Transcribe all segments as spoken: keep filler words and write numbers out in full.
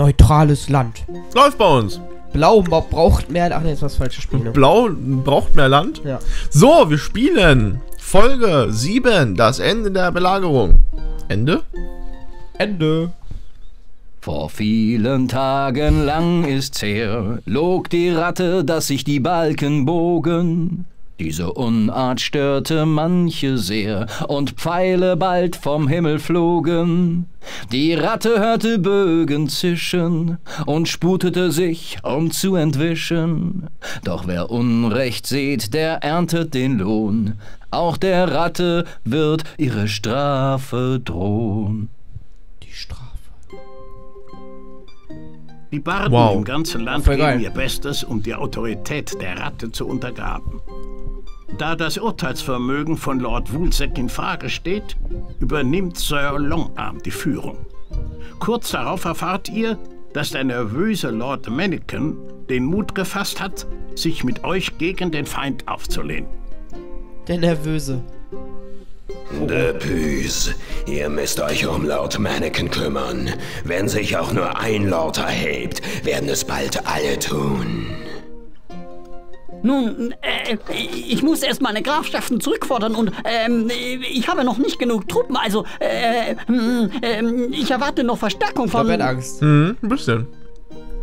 neutrales Land. Läuft bei uns. Blau braucht mehr... Ach ne, jetzt war das falsche Spiel. Ne? Blau braucht mehr Land? Ja. So, wir spielen Folge sieben, das Ende der Belagerung. Ende? Ende. Vor vielen Tagen lang ist's her, log die Ratte, dass sich die Balken bogen. Diese Unart störte manche sehr, und Pfeile bald vom Himmel flogen. Die Ratte hörte Bögen zischen und sputete sich, um zu entwischen. Doch wer Unrecht sät, der erntet den Lohn. Auch der Ratte wird ihre Strafe drohen. Die Strafe. Die Barden wow. im ganzen Land geben ihr Bestes, um die Autorität der Ratte zu untergraben. Da das Urteilsvermögen von Lord Woolsack in Frage steht, übernimmt Sir Longarm die Führung. Kurz darauf erfahrt ihr, dass der nervöse Lord Manniken den Mut gefasst hat, sich mit euch gegen den Feind aufzulehnen. Der Nervöse. Depüs, ihr müsst euch um Lord Manniken kümmern. Wenn sich auch nur ein Lord erhebt, werden es bald alle tun. Nun, äh, ich muss erst meine Grafschaften zurückfordern und ähm, ich habe noch nicht genug Truppen, also äh, äh, ich erwarte noch Verstärkung von... Ich hab Angst. Mhm, ein bisschen.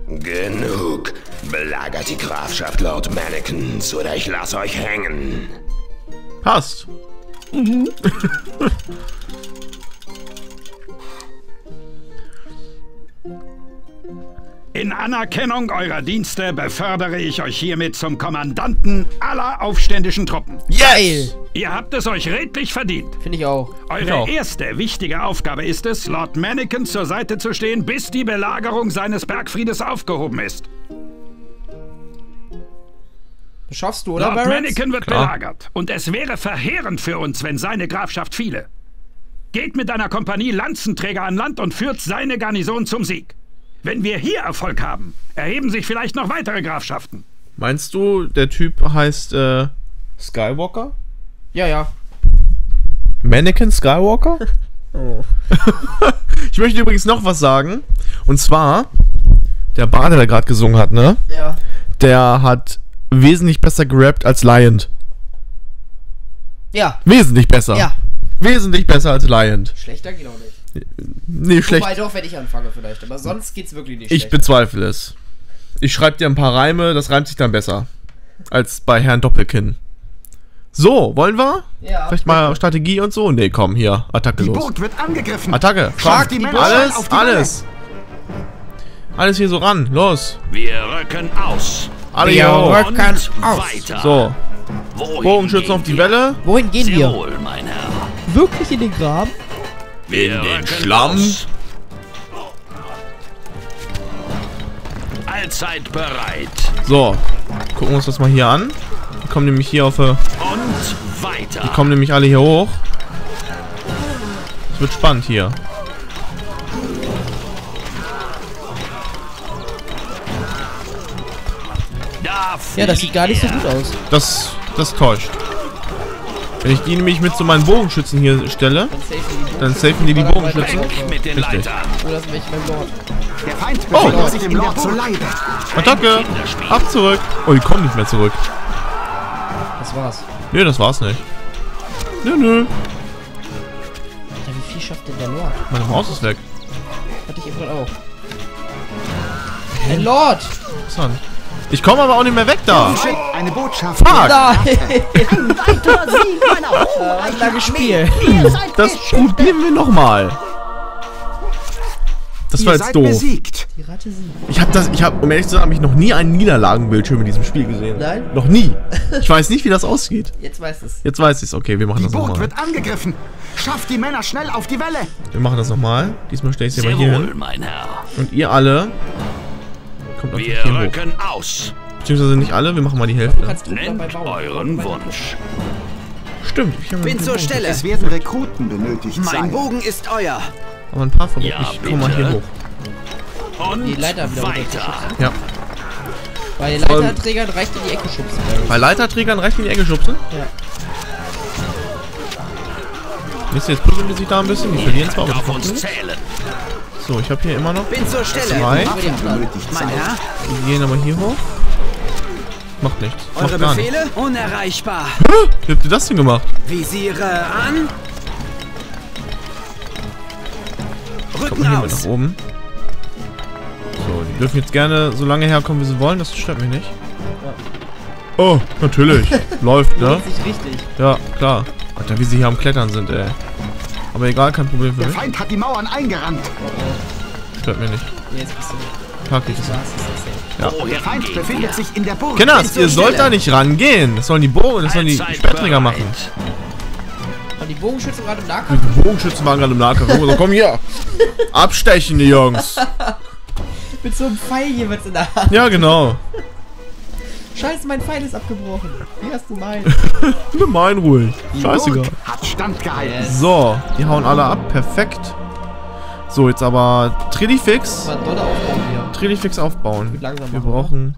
Genug. Belagert die Grafschaft Lord Mannikens oder ich lasse euch hängen. Passt. Mhm. In Anerkennung eurer Dienste befördere ich euch hiermit zum Kommandanten aller aufständischen Truppen. Yes! Ihr habt es euch redlich verdient. Finde ich auch. Eure ich auch. erste wichtige Aufgabe ist es, Lord Manniken zur Seite zu stehen, bis die Belagerung seines Bergfriedes aufgehoben ist. Das schaffst du, oder? Lord Manniken wird Klar. belagert und es wäre verheerend für uns, wenn seine Grafschaft fiele. Geht mit einer Kompanie Lanzenträger an Land und führt seine Garnison zum Sieg. Wenn wir hier Erfolg haben, erheben sich vielleicht noch weitere Grafschaften. Meinst du, der Typ heißt äh, Skywalker? Ja, ja. Manniken Skywalker? Oh. Ich möchte übrigens noch was sagen. Und zwar, der Bade, der gerade gesungen hat, ne? Ja. Der hat wesentlich besser gerappt als Lion. Ja. Wesentlich besser. Ja. Wesentlich besser als Lion. Schlechter geht auch nicht. Nee, schlecht. Wobei doch, wenn ich anfange vielleicht, aber sonst geht's wirklich nicht schlecht. Ich bezweifle es. Ich schreibe dir ein paar Reime, das reimt sich dann besser. Als bei Herrn Doppelkinn. So, wollen wir? Ja. Vielleicht mal Strategie und so? Nee, komm, hier, Attacke los. Die Burg wird angegriffen. Attacke, schlag die Männer alles, auf die alles. Männer. Alles hier so ran, los. Wir rücken aus. Alle wir rücken aus. Weiter. So. Bogenschützen auf die Welle. Wohin gehen wir? Wohl, mein Herr. Wirklich in den Graben? In wir den Schlamm. Allzeit bereit. So, gucken wir uns das mal hier an. Die kommen nämlich hier auf. Äh, Und weiter. Die kommen nämlich alle hier hoch. Es wird spannend hier. Ja, das sieht gar nicht so gut aus. Das, das täuscht. Wenn ich die nämlich mit so meinen Bogenschützen hier stelle, dann safen die die Bogenschützen. Richtig. Oh! Attacke! Ab zurück! Oh, die kommen nicht mehr zurück. Das war's. Nö, das war's nicht. Nö, nö. Alter, wie viel schafft denn der Lord? Meine Maus ist weg. Hatte ich eben gerade auch. Ein Lord! Interessant. Ich komme aber auch nicht mehr weg da. Eine Botschaft. Fuck. Das probieren wir nochmal. Das war jetzt doof. Ich habe das, ich habe, um ehrlich zu sagen, habe ich noch nie einen Niederlagenbildschirm in diesem Spiel gesehen. Nein. Noch nie. Ich weiß nicht, wie das ausgeht. Jetzt weiß es. Jetzt weiß ich es. Okay, wir machen das nochmal. Die Burg wird angegriffen. Schafft die Männer schnell auf die Welle. Wir machen das nochmal. Diesmal stelle ich sie mal hier hin. Und ihr alle. Kommt wir rücken hoch. aus. Beziehungsweise nicht alle, wir machen mal die Hälfte. Nennt euren Wunsch. Stimmt. Ich bin einen zur Bogen. Stelle. Es werden Rekruten benötigt. Mein sein. Bogen ist euer. Aber ein paar von ja, ich bitte. Komm mal hier hoch. Und die Leiter wieder weiter. Ja. Bei den Leiterträgern reicht in die Ecke schubsen. Bei Leiterträgern reicht in die Ecke schubsen? Ja. Wisst ihr, jetzt pushen wir sich da ein bisschen. Wir verlieren zwar, aber So, ich habe hier immer noch Bin zur Stelle. Zwei. Die gehen aber hier hoch. Macht nichts. Macht Eure Befehle? Nicht. Unerreichbar. Hä? Wie habt ihr das denn gemacht? Visiere an. Rücken hier aus. Nach oben. So, die dürfen jetzt gerne so lange herkommen, wie sie wollen. Das stört mich nicht. Oh, natürlich. Läuft, ne? Richtig. Ja, klar. Alter, wie sie hier am Klettern sind, ey. Aber egal, kein Problem für mich. Der Feind hat die Mauern eingerannt. Stört mir nicht. Jetzt bist du. Kack dich. Ja. Oh, der Feind befindet sich in der Burg. Kinders, ihr sollt da nicht rangehen. Das sollen die Bogen, das sollen die Sperrträger machen. Die Bogenschützen waren gerade im Nahkampf. Die Bogenschützen waren gerade im Nahkampf. So, komm hier. Abstechen, die Jungs. Mit so einem Pfeil jeweils in der Hand. Ja, genau. Scheiße, mein Pfeil ist abgebrochen. Wie hast du meinen? Nimm meinen ruhig. Scheißegal. Hat Stand gehalten. So, die hauen alle ab. Perfekt. So, jetzt aber Trilifix. Trilifix aufbauen. Langsam Wir machen, brauchen. Ne?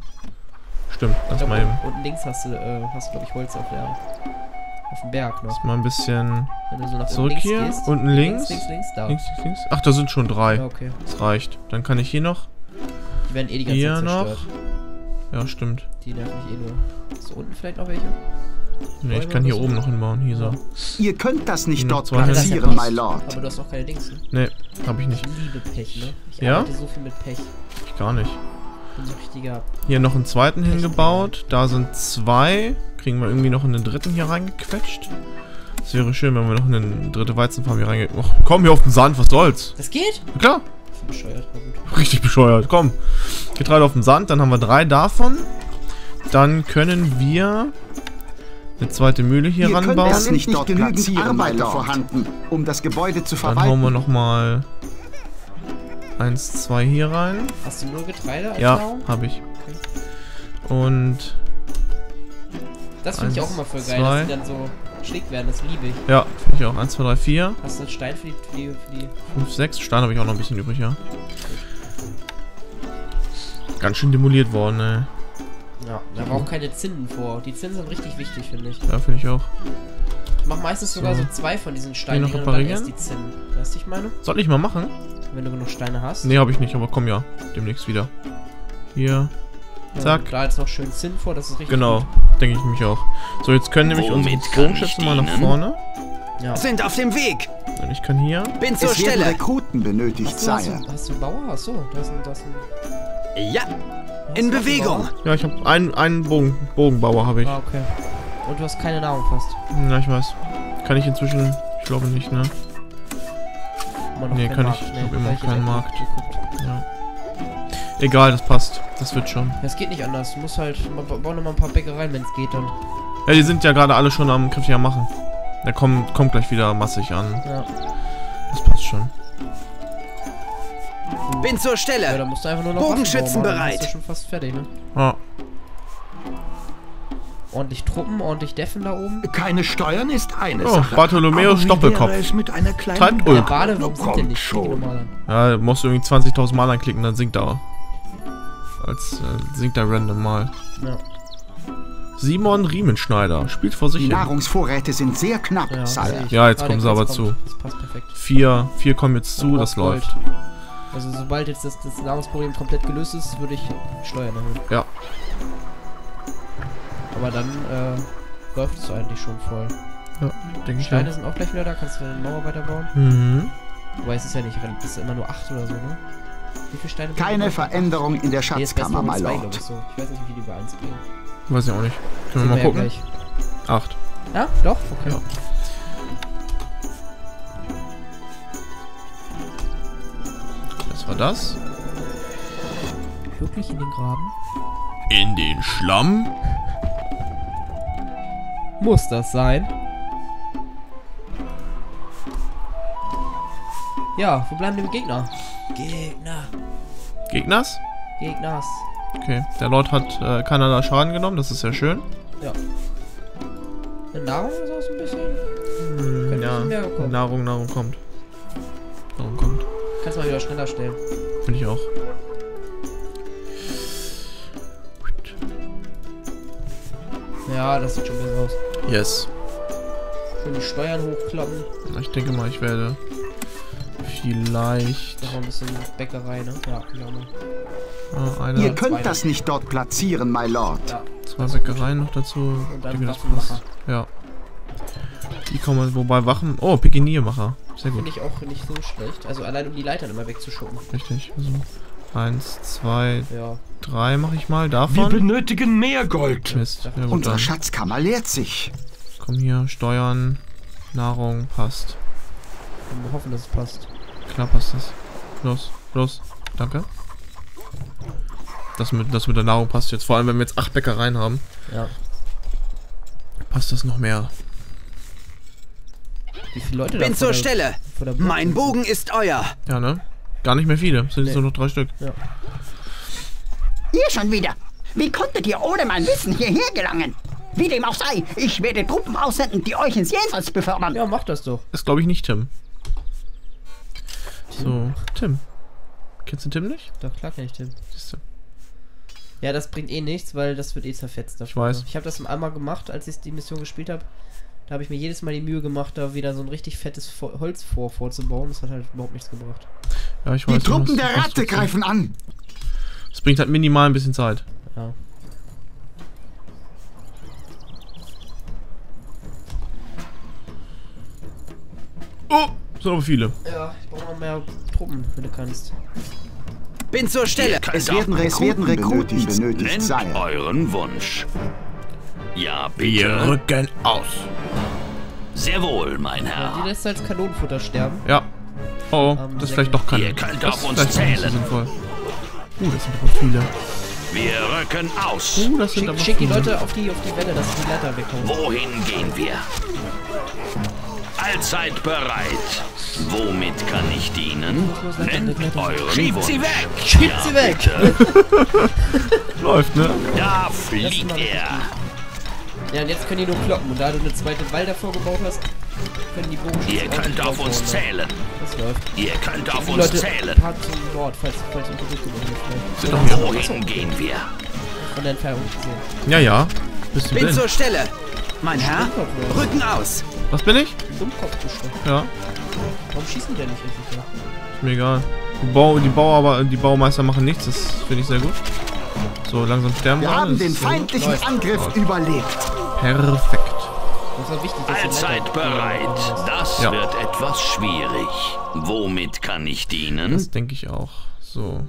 Stimmt, lass mal eben. Unten links hast du, äh, hast du glaube ich, Holz auf der. Auf dem Berg noch. Lass mal ein bisschen. Wenn du so nach zurück links hier. Gehst, unten links. Links, links, links, da. Links, links, links. Ach, da sind schon drei. Ja, okay. Das reicht. Dann kann ich hier noch. Die werden eh die ganze Zeit zerstört. Ja, stimmt. Die nerven mich eh nur. Ist unten vielleicht noch welche? Ne, ich kann hier oben noch hinbauen. Hier so. Ihr könnt das nicht dort platzieren, my lord. Aber du hast noch keine Dings, ne? Ne, hab ich nicht. Ich liebe Pech, ne? Ich arbeite so viel mit Pech. Ich gar nicht. Bin so richtiger. Hier noch einen zweiten hingebaut. Da sind zwei. Kriegen wir irgendwie noch einen dritten hier reingequetscht. Es wäre schön, wenn wir noch eine dritte Weizenfarm hier reingehen. Och, komm hier auf den Sand, was soll's? Das geht? Na klar. Bescheuert, richtig bescheuert. Komm, Getreide auf dem Sand, dann haben wir drei davon. Dann können wir eine zweite Mühle hier Ihr ranbauen. Es sind nicht dort genügend Arbeiter vorhanden, um das Gebäude zu verwalten. Dann hauen wir nochmal eins, zwei hier rein. Hast du nur Getreide? Als ja, habe ich. Okay. Und das finde ich auch immer voll geil, zwei. Dass die dann so schlägt werden, das liebe ich. Ja, finde ich auch. eins, zwei, drei, vier. Hast du einen Stein für die, für die, für die fünf, sechs? Stein habe ich auch noch ein bisschen übrig, ja. Ganz schön demoliert worden, ey. Ja, da brauchen keine Zinnen vor. Die Zinnen sind richtig wichtig, finde ich. Ja, finde ich auch. Ich mache meistens so. sogar so zwei von diesen Steinen noch reparieren. Die Zinnen. Weißt du, ich meine? Soll ich mal machen? Wenn du genug Steine hast. Nee, habe ich nicht, aber komm ja. Demnächst wieder. Hier. Zack. Ja, da jetzt noch schön Zinn vor, das ist richtig. Genau. Gut. Denke ich mich auch. So, jetzt können nämlich unsere Bogenschützen mal nach vorne. Ja. Sind auf dem Weg. Und ich kann hier. Bin zur Stelle. Rekruten benötigt sein. Hast, hast du einen Bauer? Achso, da ist ein, da ist ein. Ja. Hast in Bewegung. Ja, ich habe einen, einen Bogen, Bogenbauer habe ich. Ah, okay. Und du hast keine Nahrung fast. Na, ich weiß. Kann ich inzwischen? Ich glaube nicht, ne? Ne, kann Markt, ich. Ich habe immer noch keinen Markt. Ja. Egal, das passt. Das wird schon. Das geht nicht anders. Du musst halt. Bau nochmal ein paar Bäckereien, wenn es geht dann. Ja, die sind ja gerade alle schon am kräftig am machen. Da kommt, kommt gleich wieder massig an. Ja. Das passt schon. Bin zur Stelle. Ja, da musst du einfach nur noch Bogenschützen bereit. Dann bist du schon fast fertig, ne? Ja. Ordentlich Truppen, ordentlich Deffen da oben. Keine Steuern ist eine oh, Sache. Bartholomäo Stoppelkopf. Treibt Ulk. Kommt schon. Ja, musst du irgendwie zwanzigtausend Mal anklicken, dann sinkt er. Als äh, singt er random mal. Ja. Simon Riemenschneider spielt vor sich hin. Die Nahrungsvorräte sind sehr knapp. Ja, ja jetzt ah, kommen sie aber kommt. zu. Das passt perfekt. Vier, vier kommen jetzt zu, das Gold. läuft. Also sobald jetzt das, das Nahrungsproblem komplett gelöst ist, würde ich Steuern erhöhen. Ja. Aber dann äh, läuft es eigentlich schon voll. Ja, denke ich. Steine sind auch gleich wieder da, kannst du eine Mauer weiterbauen. Mhm. Wobei es ist ja nicht, es ist immer nur acht oder so, ne? Wie viele Steine? Keine Veränderung in der Schatzkammer, mein Lord. Ich weiß nicht, wie die über eins gehen. Weiß ich auch nicht. Können wir mal gucken? acht. Ja, doch? Okay. Ja. Das war das. Wirklich in den Graben? In den Schlamm? Muss das sein? Ja, wo bleiben die Gegner? Gegner. Gegners? Gegners. Okay, der Lord hat äh, keinerlei Schaden genommen, das ist ja schön. Ja. Eine Nahrung ist auch so ein bisschen. Hm, ja, mehr Nahrung, Nahrung kommt. Nahrung kommt. Kannst du mal wieder schneller stellen. Finde ich auch. Ja, das sieht schon besser aus. Yes. Schön die Steuern hochklappen. Ich denke mal, ich werde vielleicht. Noch ein bisschen Bäckerei, ne? Ja, genau. Oh, eine. Ihr könnt das nicht dort platzieren, my lord. Ja, zwei Bäckereien noch dazu. Und dann Waffenmacher. Ja. Die kommen, wobei Wachen. Oh, Pikiniermacher. Sehr gut. Finde ich auch nicht so schlecht. Also allein um die Leitern immer wegzuschuppen. Richtig. Also eins, zwei, ja. drei mache ich mal davon. Wir benötigen mehr Gold. Mist. Ja, unsere dann. Schatzkammer leert sich. Komm hier, Steuern, Nahrung, passt. Und wir hoffen, dass es passt. Klar passt es. Los, los. Danke. Das mit, das mit der Nahrung passt jetzt. Vor allem, wenn wir jetzt acht Bäckereien haben. Ja. Passt das noch mehr. Wie viele Leute da sind? Bin zur Stelle. Mein Bogen ist euer. Ja, ne? Gar nicht mehr viele. Sind jetzt nur noch drei Stück. Ja. Ihr schon wieder. Wie konntet ihr ohne mein Wissen hierher gelangen? Wie dem auch sei, ich werde Truppen aussenden, die euch ins Jenseits befördern. Ja, macht das doch. Das glaube ich nicht, Tim. Tim. So, Tim. Kennst du Tim nicht? Doch, klar kenn ich Tim. Siehst du? Ja, das bringt eh nichts, weil das wird eh zerfetzt. Dafür. Ich weiß. Ich habe das einmal gemacht, als ich die Mission gespielt habe. Da habe ich mir jedes Mal die Mühe gemacht, da wieder so ein richtig fettes Holz vor vorzubauen. Das hat halt überhaupt nichts gebracht. Ja, ich weiß, die Truppen der Ratte greifen an. Das bringt halt minimal ein bisschen Zeit. Ja. Oh, sind aber viele. Ja, ich brauche mal mehr Truppen, wenn du kannst. Bin zur Stelle. Es werden Rekruten benötigt, benötigt sein. Euren Wunsch. Ja, wir rücken aus. Sehr wohl, mein Herr. Ja, die lässt als Kanonenfutter sterben. Ja. Oh, um, das ist vielleicht doch kein... Ihr könnt auf uns zählen. Sinnvoll. Uh, das sind aber viele. Wir rücken aus. Uh, das sind schick, aber schick die Leute auf die, auf die Welle, dass sie die Leiter wegkommen. Wohin gehen wir? Allzeit bereit. Womit kann ich dienen? Nennt euren Schiebt sie weg! Schiebt ja, sie weg! Läuft, ne? Da fliegt er. Ja, und jetzt können die nur kloppen. Und da du eine zweite Wall davor gebaut hast, können die Bogen. Ihr könnt auf uns zählen. Das läuft. Ihr könnt auf uns zählen. Wohin gehen wir? Von der Entfernung gesehen. Ja, ja. Bist du Bin zur Stelle. Mein Herr, Rücken aus. Was bin ich? Dummkopf bestimmt. Ja. Warum schießen die denn nicht richtig nach? Ist mir egal. Die, Bau, die, Bau, aber, die Baumeister machen nichts, das finde ich sehr gut. So, langsam sterben wir. Wir haben den feindlichen Angriff überlebt. Perfekt. Das war wichtig, dass Allzeit bereit. Das ja. wird etwas schwierig. Womit kann ich dienen? Das denke ich auch. So.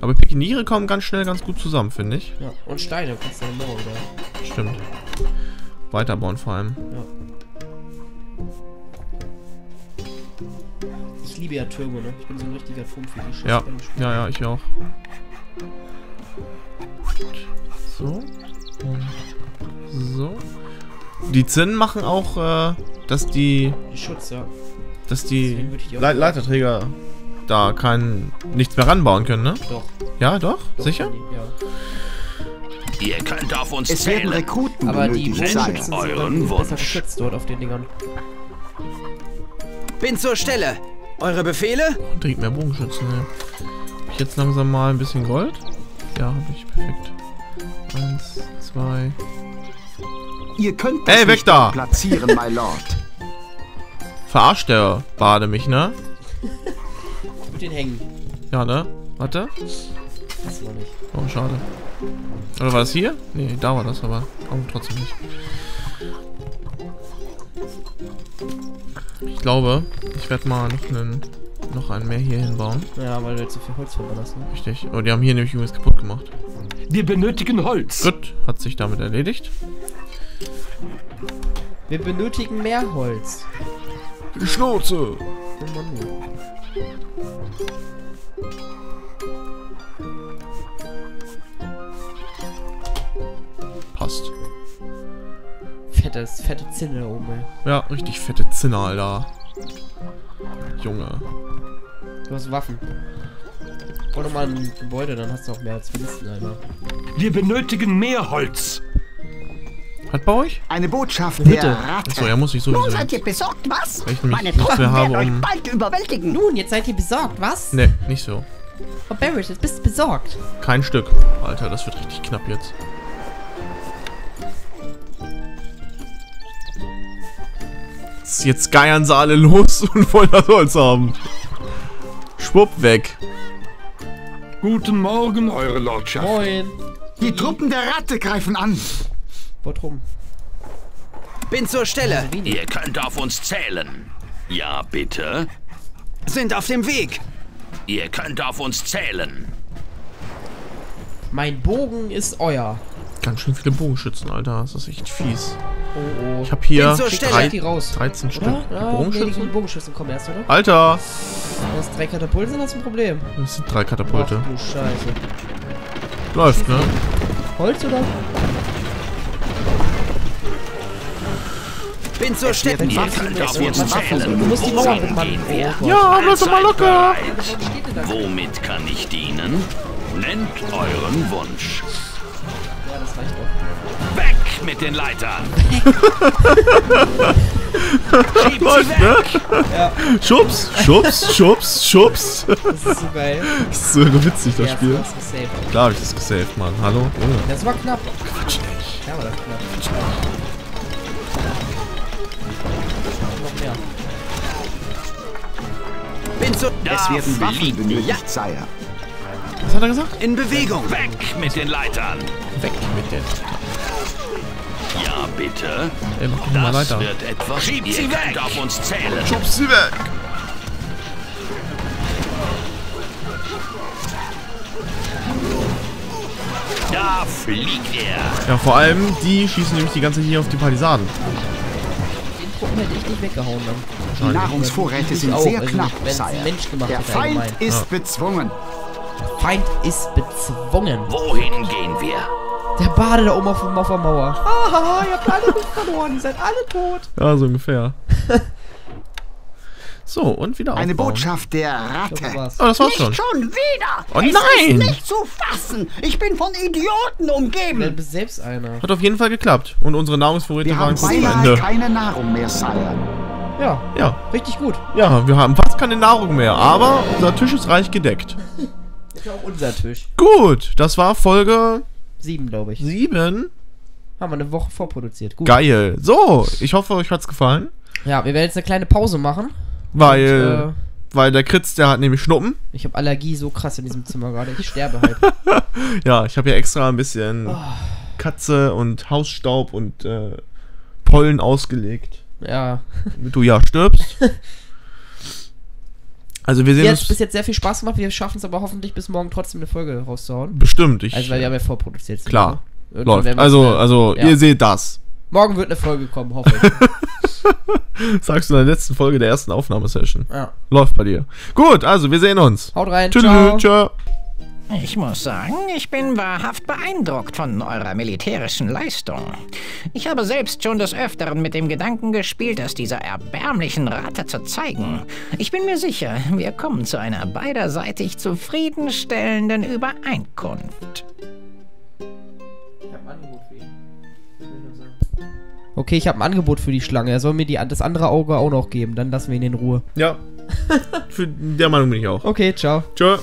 Aber Pikiniere kommen ganz schnell ganz gut zusammen, finde ich. Ja, und Steine kannst du dann noch, oder? Stimmt. Weiterbauen vor allem. Ja. Ich liebe ja Türme, ne? Ich bin so ein richtiger Trumpf für die Scheiße. Ja. ja, ja, ich auch. So. Und so. Die Zinnen machen auch, äh, dass die... die Schutz, ja. Dass die, die Le Leiterträger da kein... nichts mehr ranbauen können, ne? Doch. Ja, doch? doch Sicher? Die, ja. Ihr könnt auf uns es zählen. Werden Rekruten aber die Menschen euren Wunsch. Dort auf den Dingern. Bin zur Stelle. Eure Befehle? Oh, dringend mehr Bogenschützen. Ne? Hab ich jetzt langsam mal ein bisschen Gold? Ja, habe ich perfekt. Eins, zwei. Ihr könnt das Ey, weg da. platzieren, my lord. Verarscht der Bade mich, ne? Mit den Hängen. Ja, ne? Warte. Das war nicht. Oh, schade. Oder war das hier? Ne, da war das, aber oh, trotzdem nicht. Ich glaube, ich werde mal noch einen, noch einen mehr hier hinbauen. Ja, weil wir jetzt so viel Holz verlassen. Richtig. Oh, die haben hier nämlich übrigens kaputt gemacht. Wir benötigen Holz. Gut, hat sich damit erledigt. Wir benötigen mehr Holz. Die Schnauze. Passt. Fettes, fette Zinne oben. Ey. Ja, richtig fette Zinne, Alter. Junge. Du hast Waffen. Oder mal ein Gebäude, dann hast du auch mehr als Winsten, Alter. Wir benötigen mehr Holz. Hat bei euch? Eine Botschaft Bitte. der Ratte. Achso, ja, muss ich sowieso. Nun seid ihr besorgt, was? Weil ich Meine Truppen werden euch bald überwältigen. Nun, jetzt seid ihr besorgt, was? Ne, nicht so. Oh, Barrett, jetzt bist du besorgt. Kein Stück. Alter, das wird richtig knapp jetzt. Jetzt geiern sie alle los und wollen das Holz haben. schwupp weg. Guten Morgen, eure Lordschaft. Moin. Die Truppen der Ratte greifen an. Bottrum. Bin zur Stelle. Ihr könnt auf uns zählen. Ja, bitte. Sind auf dem Weg. Ihr könnt auf uns zählen. Mein Bogen ist euer. Ganz schön viele Bogenschützen, Alter. Das ist echt fies. Oh, oh. Ich hab hier drei, die raus, dreizehn oder? Stück. Die ja, Bogenschützen? Nee, die Bogenschützen kommen erst, oder? Alter! Wenn das drei Katapulte sind, hast du ein Problem. Das sind drei Katapulte. Ach, du Scheiße. Läuft, ne? Holz, oder? Bin zur Stätte. Ja, lass doch mal locker! Womit kann ich dienen? Nennt euren Wunsch. Ja, das reicht doch. Weg mit den Leitern! Läuft, ne? Ja. Schubs, schubs, schubs, schubs. Das ist so geil. Das ist so witzig, das ja, Spiel. Das ist safe. Klar hab ich das gesaved, Mann. Hallo? Oh. Das war knapp. Quatsch. Ja, war das knapp. Noch mehr. Bin so es werden Waffen benötigt, ja. Sire. Was hat er gesagt? In Bewegung. Weg mit den Leitern. Weg mit den Leitern. Ja, bitte. Ey, das Leiter. Wird etwas. Schiebt sie weg. Auf uns zählen. Schub sie weg. Da fliegt er. Ja, vor allem, die schießen nämlich die ganze hier auf die Palisaden. Hätte ich nicht weggehauen dann. Die Nahrungsvorräte sind sehr knapp, Sire. Der Feind ist bezwungen. Der Feind ist bezwungen. Wohin gehen wir? Der Bade da oben auf dem Mauer. Haha, ihr habt alle verloren. Ihr seid alle tot. Ja, so ungefähr. So, und wieder aufbauen. Eine Botschaft der Ratte. Glaub, war's. Oh, das war's schon. Nicht schon wieder. Oh nein. Es ist nicht zu fassen. Ich bin von Idioten umgeben. Dann bist selbst einer. Hat auf jeden Fall geklappt. Und unsere Nahrungsvorräte waren gut am Ende. Wir haben keine Nahrung mehr, Sire. Ja, ja. Richtig gut. Ja, wir haben fast keine Nahrung mehr. Aber unser Tisch ist reich gedeckt. Ist ja auch unser Tisch. Gut, das war Folge... sieben, glaube ich. sieben. Haben wir eine Woche vorproduziert. Gut. Geil. So, ich hoffe, euch hat's gefallen. Ja, wir werden jetzt eine kleine Pause machen. Weil, und, äh, weil der Kritz, der hat nämlich Schnuppen. Ich habe Allergie so krass in diesem Zimmer gerade. Ich sterbe halt. Ja, ich habe hier extra ein bisschen oh. Katze und Hausstaub und äh, Pollen ausgelegt. Ja. Damit du ja stirbst. Also wir sehen uns... Bis jetzt sehr viel Spaß gemacht. Wir schaffen es aber hoffentlich bis morgen trotzdem eine Folge rauszuhauen. Bestimmt. Ich, also weil wir haben ja vorproduziert. Klar. Läuft. Also, dann, also ja. Ihr seht das. Morgen wird eine Folge kommen, hoffe ich. Sagst du in der letzten Folge der ersten Aufnahmesession. Ja. Läuft bei dir. Gut, also wir sehen uns. Haut rein. Tschüss. Ich muss sagen, ich bin wahrhaft beeindruckt von eurer militärischen Leistung. Ich habe selbst schon des Öfteren mit dem Gedanken gespielt, es dieser erbärmlichen Ratte zu zeigen. Ich bin mir sicher, wir kommen zu einer beiderseitig zufriedenstellenden Übereinkunft. Ich habe Angebot für ihn. Okay, ich habe ein Angebot für die Schlange. Er soll mir die, das andere Auge auch noch geben. Dann lassen wir ihn in Ruhe. Ja. Für der Meinung bin ich auch. Okay, ciao. Ciao.